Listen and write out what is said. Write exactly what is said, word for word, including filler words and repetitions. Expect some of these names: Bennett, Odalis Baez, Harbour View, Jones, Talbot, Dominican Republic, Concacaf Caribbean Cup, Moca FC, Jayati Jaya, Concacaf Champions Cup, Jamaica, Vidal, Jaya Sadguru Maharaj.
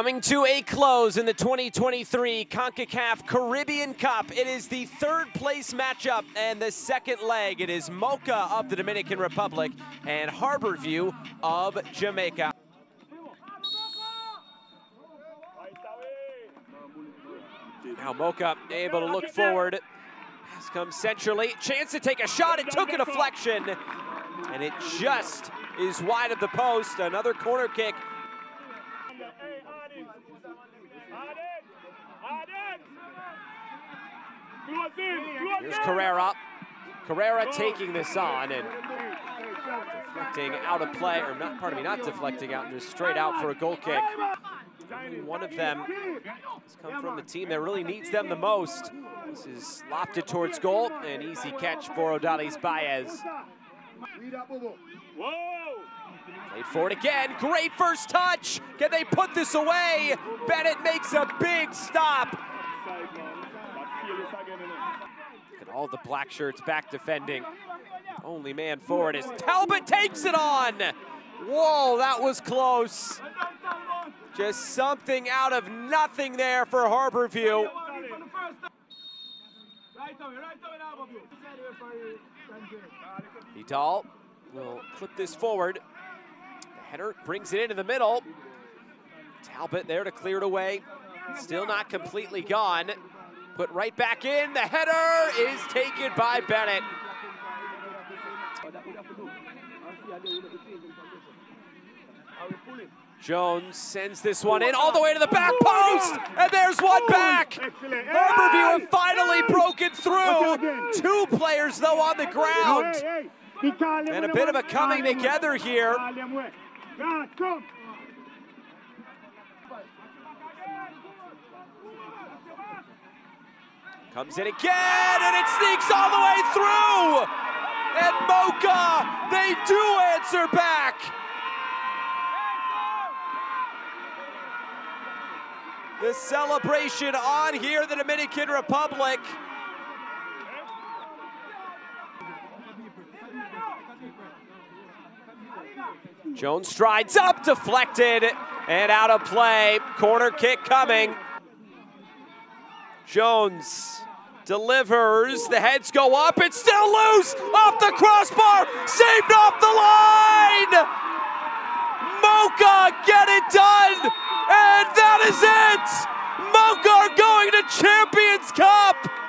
Coming to a close in the twenty twenty-three Concacaf Caribbean Cup. It is the third place matchup and the second leg. It is Moca of the Dominican Republic and Harbour View of Jamaica. Now Moca able to look forward. Pass comes centrally. Chance to take a shot. It took a deflection. And it just is wide of the post. Another corner kick. Here's Carrera. Carrera taking this on and deflecting out of play, or not, pardon me, not deflecting out, just straight out for a goal kick. Only one of them has come from the team that really needs them the most. This is lofted towards goal, an easy catch for Odalis Baez. Played forward again, great first touch. Can they put this away? Bennett makes a big stop. Look at all the black shirts back defending. Only man forward is Talbot, takes it on. Whoa, that was close. Just something out of nothing there for Harbour View. Vidal will clip this forward. The header brings it into the middle. Talbot there to clear it away. Still not completely gone. Put right back in. The header is taken by Bennett. Jones sends this one in all the way to the back post, and there's one back. Harbour View have finally broken through. Two players, though, on the ground. And a bit of a coming together here. Comes in again, and it sneaks all the way through. And Moca, they do answer back. The celebration on here, the Dominican Republic. Jones strides up, deflected, and out of play. Corner kick coming. Jones delivers, the heads go up, it's still loose, off the crossbar, saved off the line! Moca get it done, and that is it! Moca are going to Champions Cup!